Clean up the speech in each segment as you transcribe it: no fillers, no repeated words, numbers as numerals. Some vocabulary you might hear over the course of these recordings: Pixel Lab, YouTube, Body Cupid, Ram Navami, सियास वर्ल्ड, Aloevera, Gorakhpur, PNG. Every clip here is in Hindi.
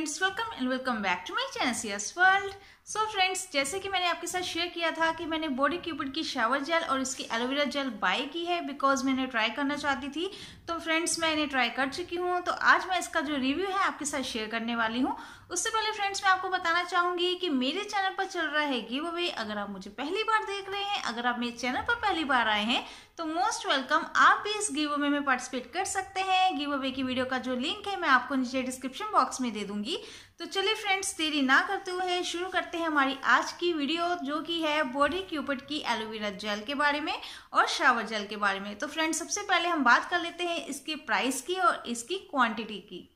Friends welcome and welcome back to my channel सियास वर्ल्ड। So friends, जैसे कि मैंने आपके साथ शेयर किया था कि मैंने बॉडी क्यूपिड की शावर जेल और इसकी एलोवेरा जेल बाय की है बिकॉज मैंने ट्राई करना चाहती थी। तो फ्रेंड्स मैं इन्हें ट्राई कर चुकी हूँ, तो आज मैं इसका जो रिव्यू है आपके साथ शेयर करने वाली हूँ। उससे पहले फ्रेंड्स मैं आपको बताना चाहूँगी कि मेरे चैनल पर चल रहा है गिव अवे। अगर आप मुझे पहली बार देख रहे हैं, अगर आप मेरे चैनल पर पहली बार आए हैं तो मोस्ट वेलकम, आप भी इस गिव अवे में पार्टिसिपेट कर सकते हैं। गिव अवे की वीडियो का जो लिंक है मैं आपको नीचे डिस्क्रिप्शन बॉक्स में दे दूंगी। तो चलिए फ्रेंड्स देरी ना करते हुए शुरू करते हैं हमारी आज की वीडियो, जो कि है बॉडी क्यूपिड की एलोवेरा जेल के बारे में और शावर जेल के बारे में। तो फ्रेंड्स सबसे पहले हम बात कर लेते हैं इसके प्राइस की और इसकी क्वांटिटी की।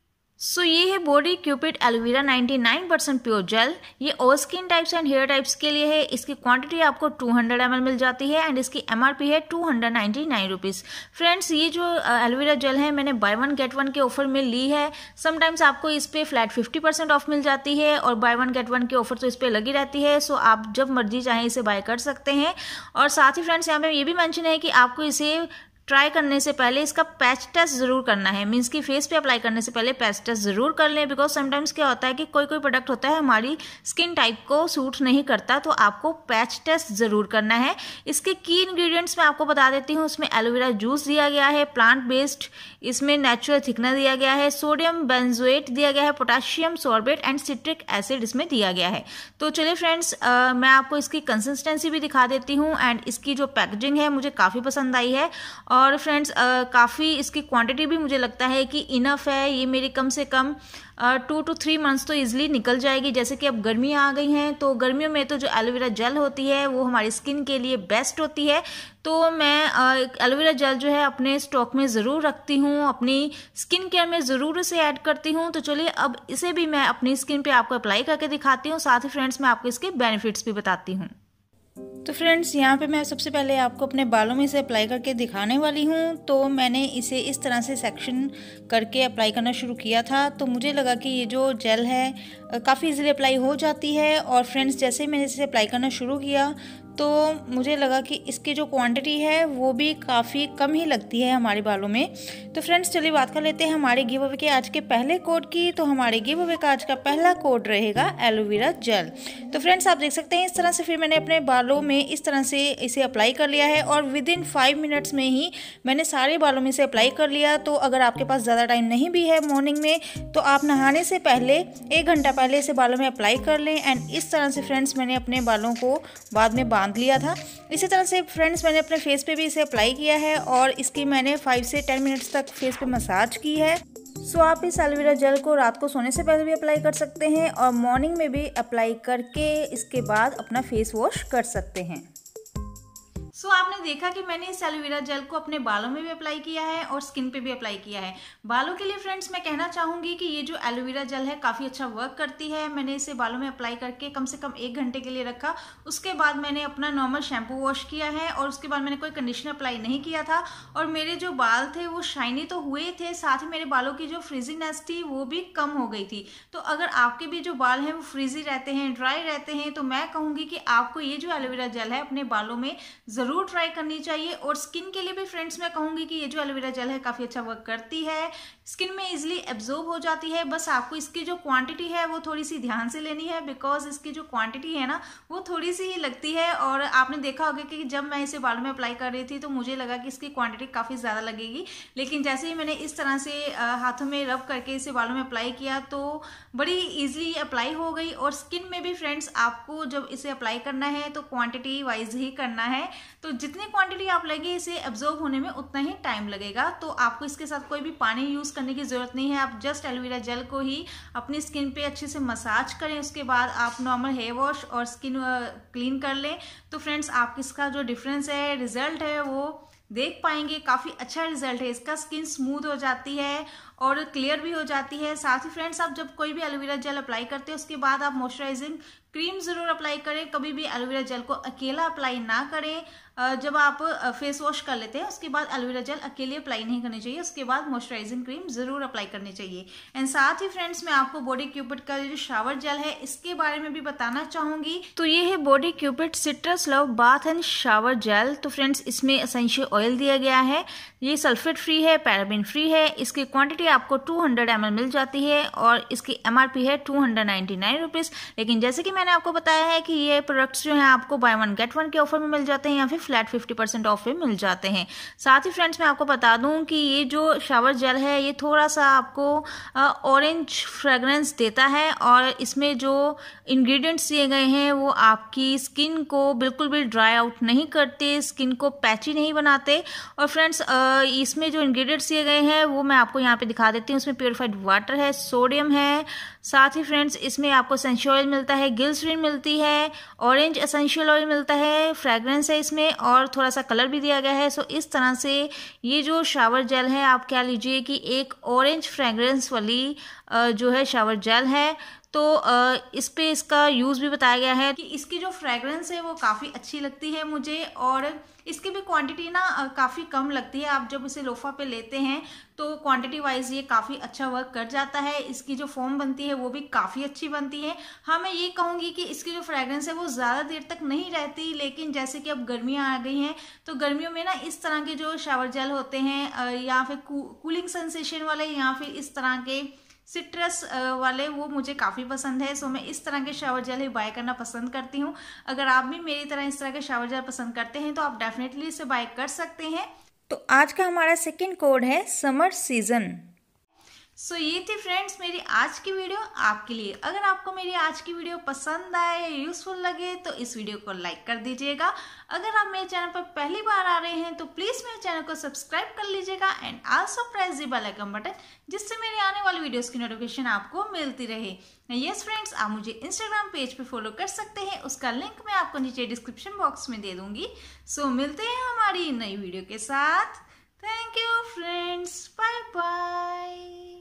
सो ये है Body Cupid aloe vera 99% pure gel. ये all skin types and hair types के लिए है। इसकी क्वांटिटी आपको 200 ml मिल जाती है एंड इसकी MRP है 299 रुपीज़। फ्रेंड्स ये जो एलोवेरा जेल है मैंने बाय वन गेट वन के ऑफर में ली है। समटाइम्स आपको इस पर फ्लैट 50% ऑफ मिल जाती है और बाय वन गेट वन की ऑफर तो इस पर लगी रहती है। सो आप जब मर्जी चाहें इसे बाय कर सकते हैं। और साथ ही फ्रेंड्स यहाँ पे ये भी मेंशन है कि आपको इसे ट्राई करने से पहले इसका पैच टेस्ट ज़रूर करना है। मीन्स कि फेस पे अप्लाई करने से पहले पैच टेस्ट ज़रूर कर लें, बिकॉज समटाइम्स क्या होता है कि कोई कोई प्रोडक्ट होता है हमारी स्किन टाइप को सूट नहीं करता, तो आपको पैच टेस्ट ज़रूर करना है। इसके की इंग्रेडिएंट्स मैं आपको बता देती हूँ। उसमें एलोवेरा जूस दिया गया है, प्लांट बेस्ड, इसमें नेचुरल थिकनर दिया गया है, सोडियम बेंजोएट दिया गया है, potassium sorbate and citric acid इसमें दिया गया है। तो चलिए फ्रेंड्स मैं आपको इसकी कंसिस्टेंसी भी दिखा देती हूँ एंड इसकी जो पैकेजिंग है मुझे काफ़ी पसंद आई है। और फ्रेंड्स काफ़ी इसकी क्वांटिटी भी मुझे लगता है कि इनफ है। ये मेरी कम से कम 2 to 3 मंथ्स तो इजीली निकल जाएगी। जैसे कि अब गर्मियाँ आ गई हैं, तो गर्मियों में तो जो एलोवेरा जेल होती है वो हमारी स्किन के लिए बेस्ट होती है। तो मैं एलोवेरा जेल जो है अपने स्टॉक में ज़रूर रखती हूँ, अपनी स्किन केयर में ज़रूर इसे ऐड करती हूँ। तो चलिए अब इसे भी मैं अपनी स्किन पर आपको अप्लाई करके दिखाती हूँ, साथ ही फ्रेंड्स मैं आपको इसके बेनिफिट्स भी बताती हूँ। तो फ्रेंड्स यहाँ पे मैं सबसे पहले आपको अपने बालों में इसे अप्लाई करके दिखाने वाली हूँ। तो मैंने इसे इस तरह से सेक्शन करके अप्लाई करना शुरू किया था, तो मुझे लगा कि ये जो जेल है काफ़ी इजीली अप्लाई हो जाती है। और फ्रेंड्स जैसे ही मैंने इसे अप्लाई करना शुरू किया तो मुझे लगा कि इसकी जो क्वांटिटी है वो भी काफ़ी कम ही लगती है हमारे बालों में। तो फ्रेंड्स चलिए बात कर लेते हैं हमारे गिव अवे के आज के पहले कोड की। तो हमारे गिव अवे का आज का पहला कोड रहेगा एलोवेरा जेल। तो फ्रेंड्स आप देख सकते हैं इस तरह से फिर मैंने अपने बालों में इस तरह से इसे अप्लाई कर लिया है और विदिन 5 मिनट्स में ही मैंने सारे बालों में इसे अप्लाई कर लिया। तो अगर आपके पास ज़्यादा टाइम नहीं भी है मॉर्निंग में, तो आप नहाने से पहले 1 घंटा पहले इसे बालों में अप्लाई कर लें। एंड इस तरह से फ्रेंड्स मैंने अपने बालों को बाद में बांध लिया था। इसी तरह से फ्रेंड्स मैंने अपने फेस पे भी इसे अप्लाई किया है और इसकी मैंने 5 से 10 मिनट्स तक फेस पे मसाज की है। सो आप इस एलोवेरा जेल को रात को सोने से पहले भी अप्लाई कर सकते हैं और मॉर्निंग में भी अप्लाई करके इसके बाद अपना फेस वॉश कर सकते हैं। सो आपने देखा कि मैंने इस एलोवेरा जेल को अपने बालों में भी अप्लाई किया है और स्किन पे भी अप्लाई किया है। बालों के लिए फ्रेंड्स मैं कहना चाहूँगी कि ये जो एलोवेरा जेल है काफ़ी अच्छा वर्क करती है। मैंने इसे बालों में अप्लाई करके कम से कम 1 घंटे के लिए रखा। उसके बाद मैंने अपना नॉर्मल शैम्पू वॉश किया है और उसके बाद मैंने कोई कंडीशनर अप्लाई नहीं किया था। और मेरे जो बाल थे वो शाइनी तो हुए थे, साथ ही मेरे बालों की जो फ्रिजीनेस थी वो भी कम हो गई थी। तो अगर आपके भी जो बाल हैं वो फ्रिजी रहते हैं, ड्राई रहते हैं, तो मैं कहूँगी कि आपको ये जो एलोवेरा जेल है अपने बालों में ज़रूर ट्राई करनी चाहिए। और स्किन के लिए भी फ्रेंड्स मैं कहूँगी कि ये जो एलोवेरा जेल है काफ़ी अच्छा वर्क करती है, स्किन में इजीली एब्जॉर्ब हो जाती है। बस आपको इसकी जो क्वांटिटी है वो थोड़ी सी ध्यान से लेनी है, बिकॉज इसकी जो क्वांटिटी है ना वो थोड़ी सी ही लगती है। और आपने देखा होगा कि जब मैं इसे बालों में अप्लाई कर रही थी तो मुझे लगा कि इसकी क्वांटिटी काफ़ी ज़्यादा लगेगी, लेकिन जैसे ही मैंने इस तरह से हाथों में रब करके इसे बालों में अप्लाई किया तो बड़ी ईजिली अप्लाई हो गई। और स्किन में भी फ्रेंड्स आपको जब इसे अप्लाई करना है तो क्वांटिटी वाइज ही करना है, तो जितनी क्वांटिटी आप लगे इसे एब्जॉर्ब होने में उतना ही टाइम लगेगा। तो आपको इसके साथ कोई भी पानी यूज़ करने की ज़रूरत नहीं है। आप जस्ट एलोवेरा जेल को ही अपनी स्किन पे अच्छे से मसाज करें, उसके बाद आप नॉर्मल हेयर वॉश और स्किन क्लीन कर लें। तो फ्रेंड्स आप इसका जो डिफरेंस है, रिजल्ट है, वो देख पाएंगे। काफ़ी अच्छा रिजल्ट है इसका, स्किन स्मूथ हो जाती है और क्लियर भी हो जाती है। साथ ही फ्रेंड्स आप जब कोई भी एलोवेरा जेल अप्लाई करते हैं उसके बाद आप मॉइस्चराइजिंग क्रीम ज़रूर अप्लाई करें। कभी भी एलोवेरा जेल को अकेला अप्लाई ना करें। जब आप फेस वॉश कर लेते हैं उसके बाद एलोवेरा जेल अकेले अप्लाई नहीं करनी चाहिए, उसके बाद मॉइस्चराइजिंग क्रीम ज़रूर अप्लाई करनी चाहिए। एंड साथ ही फ्रेंड्स मैं आपको बॉडी क्यूपिड का जो शावर जेल है इसके बारे में भी बताना चाहूँगी। तो ये है Body Cupid citrus love bath and shower gel. तो फ्रेंड्स इसमें एसेंशियल ऑयल दिया गया है, ये सल्फेट फ्री है, पैराबिन फ्री है। इसकी क्वान्टिटी के आपको 200 ml मिल जाती है और इसकी MRP है 299 रुपीज़। लेकिन जैसे कि मैंने आपको बताया है कि ये प्रोडक्ट्स जो हैं आपको बाय वन गेट वन के ऑफर में मिल जाते हैं या फिर फ्लैट 50% ऑफ में मिल जाते हैं। साथ ही फ्रेंड्स मैं आपको बता दूं कि ये जो शावर जेल है ये थोड़ा सा आपको ऑरेंज फ्रेगरेंस देता है और इसमें जो इंग्रेडिएंट्स दिए गए हैं वो आपकी स्किन को बिल्कुल भी ड्राई आउट नहीं करते, स्किन को पैची नहीं बनाते। और फ्रेंड्स इसमें जो इंग्रेडिएंट्स दिए गए हैं वो मैं आपको यहाँ पे दिखा देती हूँ। इसमें प्योरीफाइड वाटर है, सोडियम है, साथ ही फ्रेंड्स इसमें आपको एसेंशियल ऑयल मिलता है, ग्लिसरीन मिलती है, ऑरेंज एसेंशियल ऑयल मिलता है, फ्रेगरेंस है इसमें और थोड़ा सा कलर भी दिया गया है। सो इस तरह से ये जो शावर जेल है आप कह लीजिए कि एक ऑरेंज फ्रेगरेंस वाली जो है शावर जेल है। तो इस पे इसका यूज़ भी बताया गया है कि इसकी जो फ्रेगरेंस है वो काफ़ी अच्छी लगती है मुझे और इसकी भी क्वांटिटी ना काफ़ी कम लगती है। आप जब इसे लोफा पे लेते हैं तो क्वांटिटी वाइज ये काफ़ी अच्छा वर्क कर जाता है। इसकी जो फॉर्म बनती है वो भी काफ़ी अच्छी बनती है। हाँ, मैं ये कहूँगी कि इसकी जो फ्रेगरेंस है वो ज़्यादा देर तक नहीं रहती, लेकिन जैसे कि अब गर्मियाँ आ गई हैं तो गर्मियों में ना इस तरह के जो शावर जेल होते हैं या फिर कूलिंग सेंसेशन वाले या फिर इस तरह के सिट्रस वाले वो मुझे काफ़ी पसंद है। सो मैं इस तरह के शावर जेल ही बाय करना पसंद करती हूँ। अगर आप भी मेरी तरह इस तरह के शावर जेल पसंद करते हैं तो आप डेफिनेटली इसे बाय कर सकते हैं। तो आज का हमारा सेकंड कोड है समर सीजन। सो ये थी फ्रेंड्स मेरी आज की वीडियो आपके लिए। अगर आपको मेरी आज की वीडियो पसंद आए, यूज़फुल लगे तो इस वीडियो को लाइक कर दीजिएगा। अगर आप मेरे चैनल पर पहली बार आ रहे हैं तो प्लीज़ मेरे चैनल को सब्सक्राइब कर लीजिएगा and also press the bell icon button, जिससे मेरी आने वाली वीडियोज़ की नोटिफिकेशन आपको मिलती रहे। यस फ्रेंड्स, आप मुझे इंस्टाग्राम पेज पर फॉलो कर सकते हैं, उसका लिंक मैं आपको नीचे डिस्क्रिप्शन बॉक्स में दे दूँगी। सो मिलते हैं हमारी नई वीडियो के साथ। Thank you friends, bye bye.